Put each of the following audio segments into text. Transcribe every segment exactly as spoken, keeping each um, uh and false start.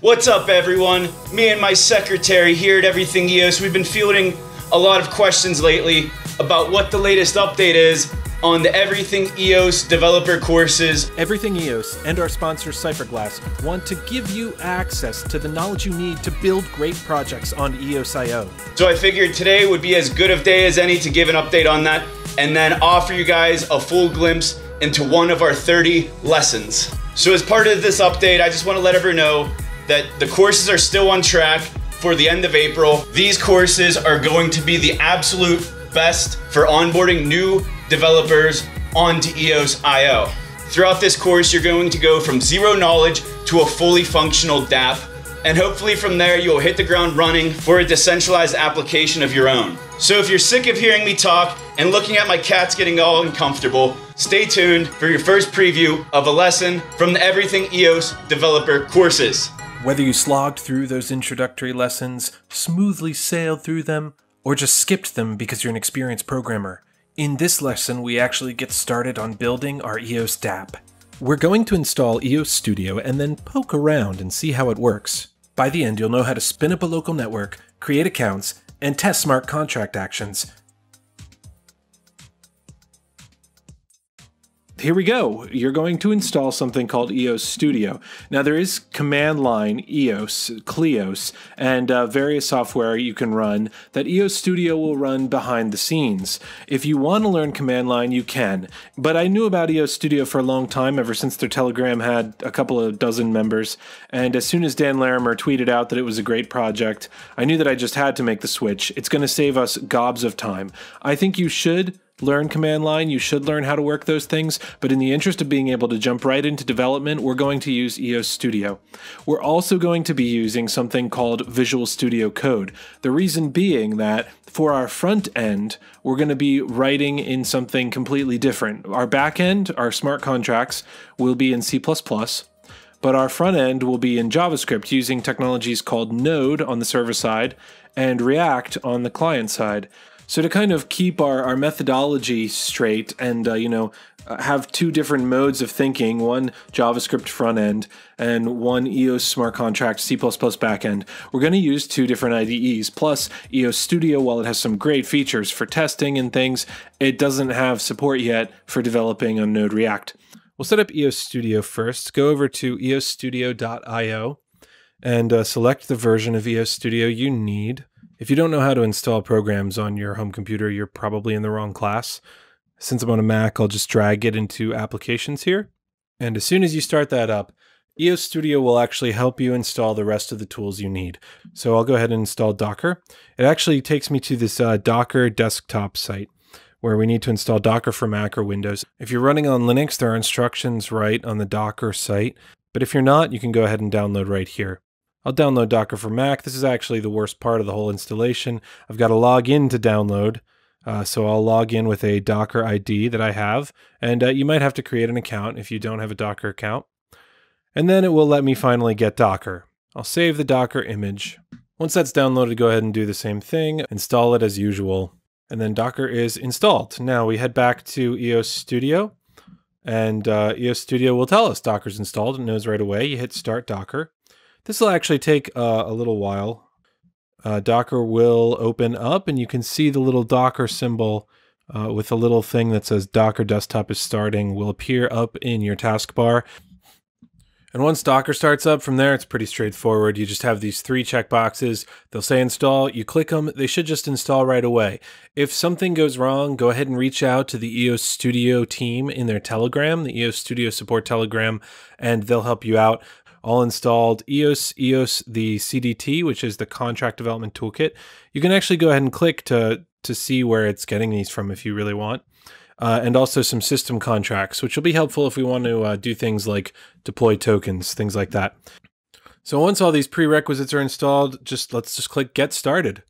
What's up, everyone? Me and my secretary here at Everything E O S, we've been fielding a lot of questions lately about what the latest update is on the Everything E O S developer courses. Everything E O S and our sponsor Cypherglass want to give you access to the knowledge you need to build great projects on E O S dot I O. So I figured today would be as good a day as any to give an update on that and then offer you guys a full glimpse into one of our thirty lessons. So as part of this update, I just want to let everyone know that the courses are still on track for the end of April. These courses are going to be the absolute best for onboarding new developers onto E O S dot I O. Throughout this course, you're going to go from zero knowledge to a fully functional DApp, and hopefully from there you'll hit the ground running for a decentralized application of your own. So if you're sick of hearing me talk and looking at my cats getting all uncomfortable, stay tuned for your first preview of a lesson from the Everything E O S developer courses. Whether you slogged through those introductory lessons, smoothly sailed through them, or just skipped them because you're an experienced programmer, in this lesson, we actually get started on building our E O S DApp. We're going to install E O S Studio and then poke around and see how it works. By the end, you'll know how to spin up a local network, create accounts, and test smart contract actions. Here we go. You're going to install something called E O S Studio. Now there is command line E O S, Cleos, and uh, various software you can run that E O S Studio will run behind the scenes. If you want to learn command line, you can. But I knew about E O S Studio for a long time, ever since their Telegram had a couple of dozen members. And as soon as Dan Larimer tweeted out that it was a great project, I knew that I just had to make the switch. It's going to save us gobs of time. I think you should learn command line, you should learn how to work those things, but in the interest of being able to jump right into development, we're going to use E O S Studio. We're also going to be using something called Visual Studio Code. The reason being that for our front end, we're going to be writing in something completely different. Our back end, our smart contracts, will be in C plus plus. But our front end will be in JavaScript using technologies called Node on the server side and React on the client side. So to kind of keep our, our methodology straight and, uh, you know, have two different modes of thinking, one JavaScript front end and one E O S smart contract C plus plus backend, we're going to use two different I D Es. Plus, E O S Studio, while it has some great features for testing and things, it doesn't have support yet for developing on Node React. We'll set up E O S Studio first. Go over to E O S studio dot I O and uh, select the version of E O S Studio you need. If you don't know how to install programs on your home computer, you're probably in the wrong class. Since I'm on a Mac, I'll just drag it into applications here. And as soon as you start that up, E O S Studio will actually help you install the rest of the tools you need. So I'll go ahead and install Docker. It actually takes me to this uh, Docker desktop site where we need to install Docker for Mac or Windows. If you're running on Linux, there are instructions right on the Docker site. But if you're not, you can go ahead and download right here. I'll download Docker for Mac. This is actually the worst part of the whole installation. I've got to log in to download. Uh, so I'll log in with a Docker I D that I have. And uh, you might have to create an account if you don't have a Docker account. And then it will let me finally get Docker. I'll save the Docker image. Once that's downloaded, go ahead and do the same thing. Install it as usual. And then Docker is installed. Now we head back to E O S Studio. And uh, E O S Studio will tell us Docker's installed. It knows right away. You hit Start Docker. This will actually take uh, a little while. Uh, Docker will open up and you can see the little Docker symbol uh, with a little thing that says Docker Desktop is starting will appear up in your taskbar. And once Docker starts up, from there it's pretty straightforward. You just have these three checkboxes. They'll say install, you click them, they should just install right away. If something goes wrong, go ahead and reach out to the E O S Studio team in their Telegram, the E O S Studio support Telegram, and they'll help you out. All installed E O S, E O S, the C D T, which is the Contract Development Toolkit. You can actually go ahead and click to, to see where it's getting these from if you really want. Uh, and also some system contracts, which will be helpful if we want to uh, do things like deploy tokens, things like that. So once all these prerequisites are installed, just let's just click Get Started.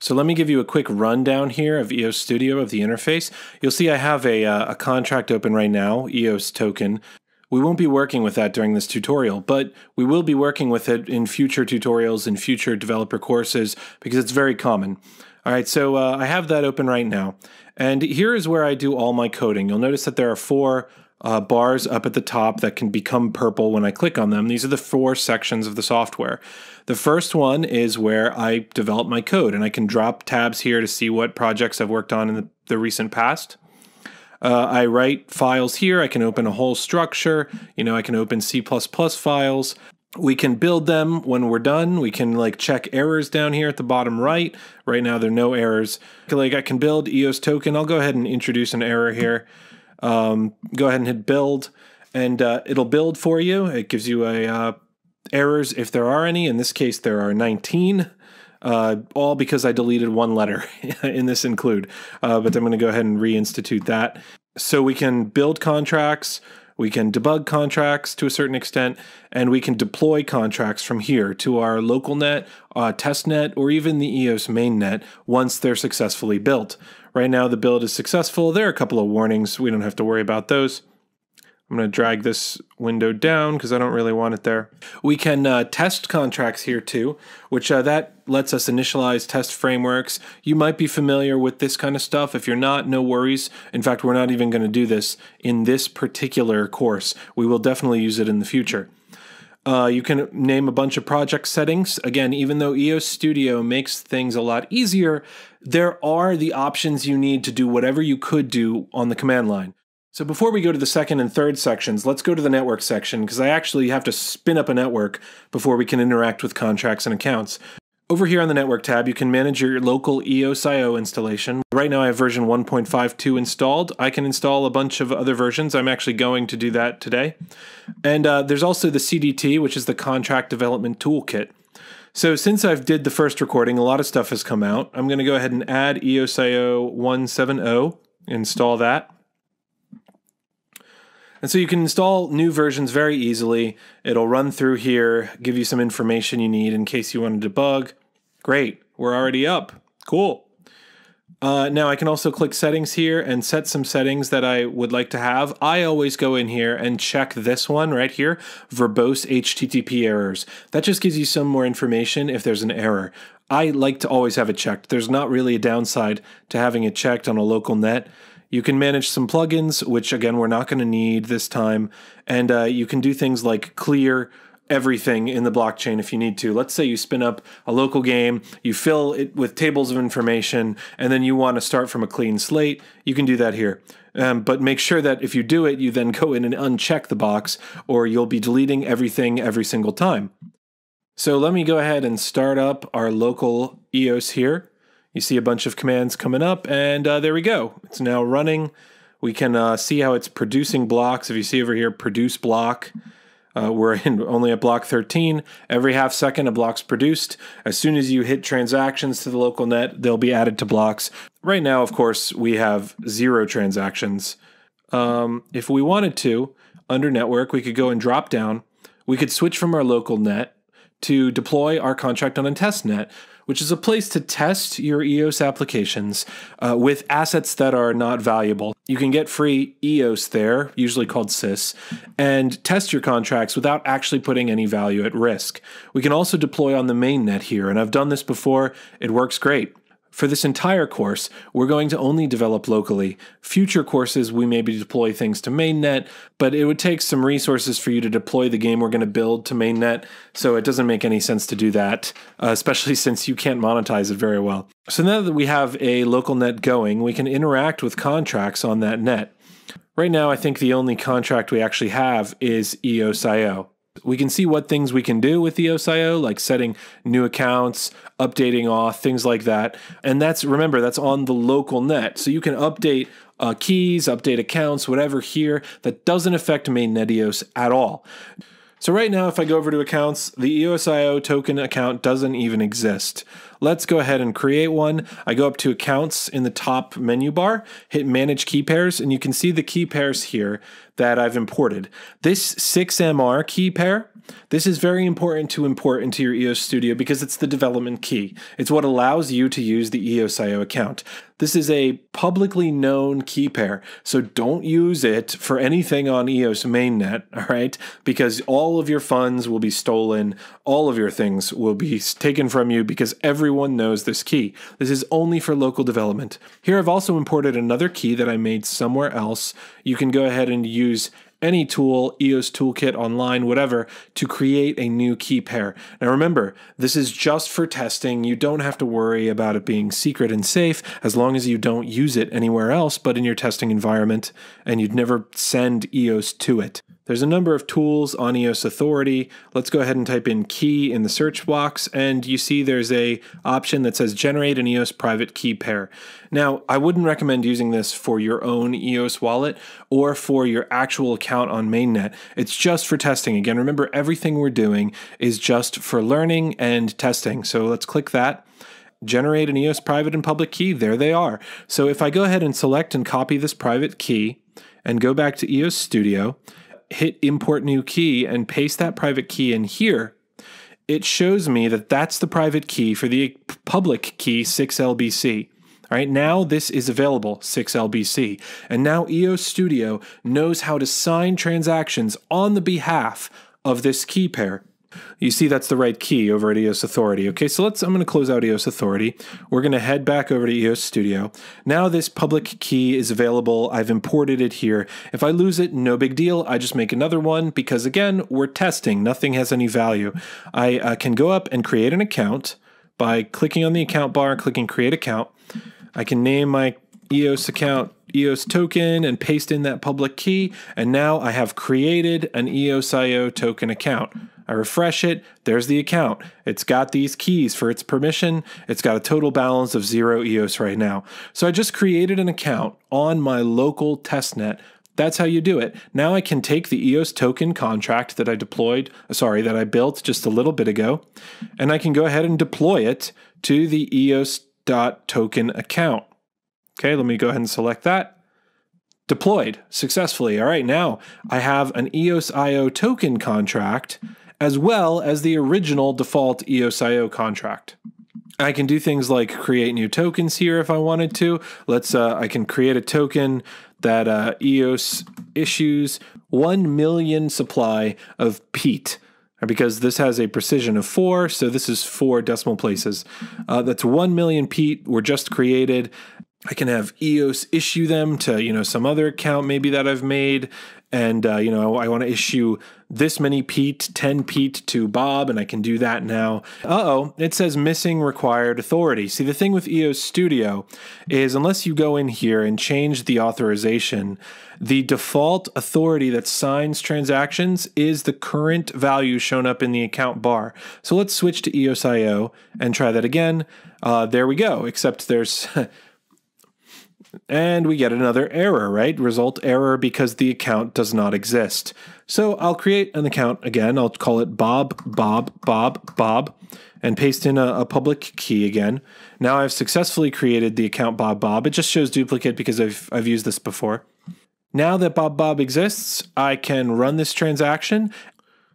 So let me give you a quick rundown here of E O S Studio, of the interface. You'll see I have a, uh, a contract open right now, E O S token. We won't be working with that during this tutorial, but we will be working with it in future tutorials and future developer courses because it's very common. All right, so uh, I have that open right now. And here is where I do all my coding. You'll notice that there are four uh, bars up at the top that can become purple when I click on them. These are the four sections of the software. The first one is where I develop my code, and I can drop tabs here to see what projects I've worked on in the, the recent past. Uh, I write files here. I can open a whole structure. You know, I can open C plus plus files. We can build them when we're done. We can like check errors down here at the bottom right. Right now there are no errors. Like I can build E O S token. I'll go ahead and introduce an error here. Um, go ahead and hit build, and uh, it'll build for you. It gives you a uh, errors if there are any. In this case, there are nineteen. Uh, all because I deleted one letter in this include, uh, but I'm going to go ahead and reinstitute that. So we can build contracts, we can debug contracts to a certain extent, and we can deploy contracts from here to our local net, uh, test net, or even the E O S main net once they're successfully built. Right now the build is successful. There are a couple of warnings. We don't have to worry about those. I'm going to drag this window down because I don't really want it there. We can uh, test contracts here too, which uh, that lets us initialize test frameworks. You might be familiar with this kind of stuff. If you're not, no worries. In fact, we're not even going to do this in this particular course. We will definitely use it in the future. Uh, you can name a bunch of project settings. Again, even though E O S Studio makes things a lot easier, there are the options you need to do whatever you could do on the command line. So before we go to the second and third sections, let's go to the network section, because I actually have to spin up a network before we can interact with contracts and accounts. Over here on the network tab, you can manage your local E O S I O installation. Right now I have version one point five two installed. I can install a bunch of other versions. I'm actually going to do that today. And uh, there's also the C D T, which is the Contract Development Toolkit. So since I've did the first recording, a lot of stuff has come out. I'm going to go ahead and add E O S I O one seven zero, install that. And so you can install new versions very easily. It'll run through here, give you some information you need in case you want to debug. Great, we're already up. Cool. Uh, now I can also click settings here and set some settings that I would like to have. I always go in here and check this one right here, verbose H T T P errors. That just gives you some more information if there's an error. I like to always have it checked. There's not really a downside to having it checked on a local net. You can manage some plugins, which again, we're not going to need this time. And uh, you can do things like clear everything in the blockchain if you need to. Let's say you spin up a local game, you fill it with tables of information, and then you want to start from a clean slate. You can do that here. Um, but make sure that if you do it, you then go in and uncheck the box, or you'll be deleting everything every single time. So let me go ahead and start up our local E O S here. You see a bunch of commands coming up, and uh, there we go. It's now running. We can uh, see how it's producing blocks. If you see over here, produce block. Uh, we're in, only at block thirteen. Every half second, a block's produced. As soon as you hit transactions to the local net, they'll be added to blocks. Right now, of course, we have zero transactions. Um, if we wanted to, under network, we could go and drop down. We could switch from our local net to deploy our contract on a test net, which is a place to test your E O S applications uh, with assets that are not valuable. You can get free E O S there, usually called sys, and test your contracts without actually putting any value at risk. We can also deploy on the main net here, and I've done this before. It works great. For this entire course, we're going to only develop locally. Future courses, we maybe deploy things to mainnet, but it would take some resources for you to deploy the game we're going to build to mainnet, so it doesn't make any sense to do that, uh, especially since you can't monetize it very well. So now that we have a local net going, we can interact with contracts on that net. Right now, I think the only contract we actually have is E O S I O. We can see what things we can do with E O S I O, like setting new accounts, updating auth, things like that. And that's, remember, that's on the local net. So you can update uh, keys, update accounts, whatever here. That doesn't affect mainnet E O S at all. So right now, if I go over to accounts, the E O S I O token account doesn't even exist. Let's go ahead and create one. I go up to accounts in the top menu bar, hit manage key pairs, and you can see the key pairs here that I've imported. This six M R key pair This is very important to import into your E O S Studio because it's the development key. It's what allows you to use the E O S I O account. This is a publicly known key pair, so don't use it for anything on E O S mainnet, all right? Because all of your funds will be stolen, all of your things will be taken from you because everyone knows this key. This is only for local development. Here I've also imported another key that I made somewhere else. You can go ahead and use any tool, E O S Toolkit, online, whatever, to create a new key pair. Now remember, this is just for testing. You don't have to worry about it being secret and safe as long as you don't use it anywhere else but in your testing environment, and you'd never send E O S to it. There's a number of tools on E O S Authority. Let's go ahead and type in key in the search box, and you see there's a option that says generate an E O S private key pair. Now, I wouldn't recommend using this for your own E O S wallet or for your actual account on mainnet. It's just for testing. Again, remember everything we're doing is just for learning and testing. So let's click that. Generate an E O S private and public key. There they are. So if I go ahead and select and copy this private key and go back to E O S Studio, hit import new key and paste that private key in here, it shows me that that's the private key for the public key six L B C. All right, now this is available, six L B C. And now E O S Studio knows how to sign transactions on the behalf of this key pair. You see that's the right key over at E O S Authority. Okay, so let's, I'm going to close out E O S Authority. We're going to head back over to E O S Studio. Now this public key is available. I've imported it here. If I lose it, no big deal. I just make another one because, again, we're testing. Nothing has any value. I uh, can go up and create an account by clicking on the account bar, clicking create account. I can name my E O S account E O S token and paste in that public key. And now I have created an E O S I O token account. I refresh it, there's the account. It's got these keys for its permission. It's got a total balance of zero E O S right now. So I just created an account on my local testnet. That's how you do it. Now I can take the E O S token contract that I deployed, sorry, that I built just a little bit ago, and I can go ahead and deploy it to the E O S dot token account. Okay, let me go ahead and select that. Deployed successfully. All right, now I have an E O S I O token contract as well as the original default E O S I O contract. I can do things like create new tokens here if I wanted to. Let's, uh, I can create a token that uh, E O S issues one million supply of Pete, because this has a precision of four, so this is four decimal places. Uh, that's one million Pete were just created. I can have E O S issue them to, you know, some other account maybe that I've made. And, uh, you know, I want to issue this many Pete, ten Pete to Bob, and I can do that now. Uh-oh, it says missing required authority. See, the thing with E O S Studio is unless you go in here and change the authorization, the default authority that signs transactions is the current value shown up in the account bar. So let's switch to E O S I O and try that again. Uh, there we go, except there's... And we get another error, right? Result error because the account does not exist. So I'll create an account again. I'll call it Bob, Bob, Bob, Bob, and paste in a, a public key again. Now I've successfully created the account Bob, Bob. It just shows duplicate because I've, I've used this before. Now that Bob, Bob exists, I can run this transaction.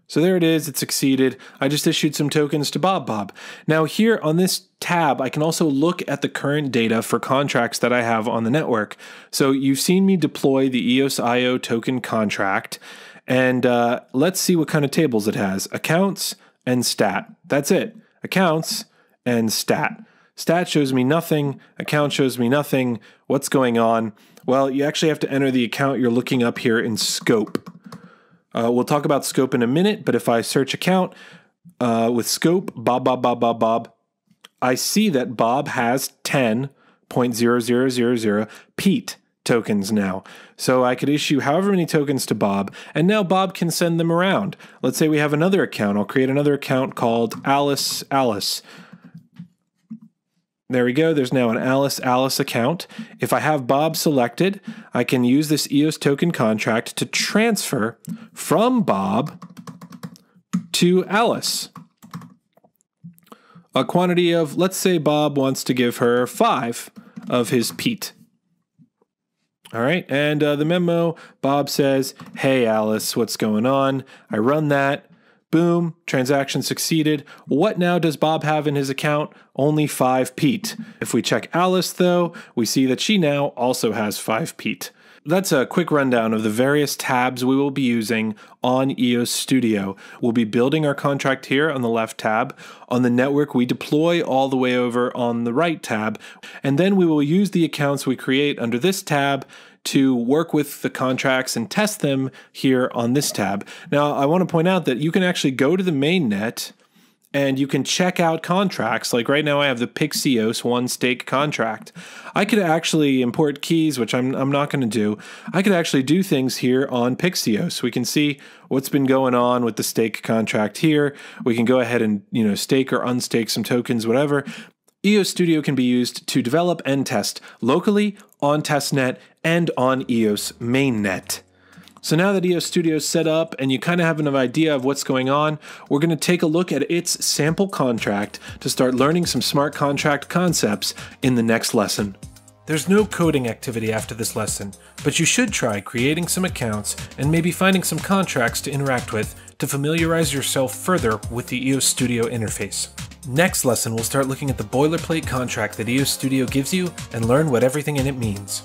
So there it is, it succeeded. I just issued some tokens to Bob Bob. Now here on this tab, I can also look at the current data for contracts that I have on the network. So you've seen me deploy the E O S I O token contract, and uh, let's see what kind of tables it has. Accounts and stat, that's it. Accounts and stat. Stat shows me nothing, account shows me nothing. What's going on? Well, you actually have to enter the account you're looking up here in scope. Uh, we'll talk about scope in a minute, but if I search account uh, with scope, Bob, Bob, Bob, Bob, Bob, I see that Bob has ten point zero zero zero zero Pete tokens now. So I could issue however many tokens to Bob, and now Bob can send them around. Let's say we have another account. I'll create another account called Alice Alice. There we go, there's now an Alice Alice account. If I have Bob selected, I can use this E O S token contract to transfer from Bob to Alice. A quantity of, let's say Bob wants to give her five of his Pete. All right, and uh, the memo, Bob says, hey Alice, what's going on? I run that. Boom, transaction succeeded. What now does Bob have in his account? Only five Pete. If we check Alice though, we see that she now also has five Pete. That's a quick rundown of the various tabs we will be using on E O S Studio. We'll be building our contract here on the left tab. On the network, we deploy all the way over on the right tab. And then we will use the accounts we create under this tab to work with the contracts and test them here on this tab. Now, I want to point out that you can actually go to the mainnet and you can check out contracts. Like right now I have the Pixeos one stake contract. I could actually import keys, which I'm, I'm not gonna do. I could actually do things here on Pixeos. We can see what's been going on with the stake contract here. We can go ahead and, you know, stake or unstake some tokens, whatever. E O S Studio can be used to develop and test locally, on testnet, and on E O S mainnet. So now that E O S Studio is set up and you kind of have an idea of what's going on, we're going to take a look at its sample contract to start learning some smart contract concepts in the next lesson. There's no coding activity after this lesson, but you should try creating some accounts and maybe finding some contracts to interact with to familiarize yourself further with the E O S Studio interface. Next lesson, we'll start looking at the boilerplate contract that E O S Studio gives you and learn what everything in it means.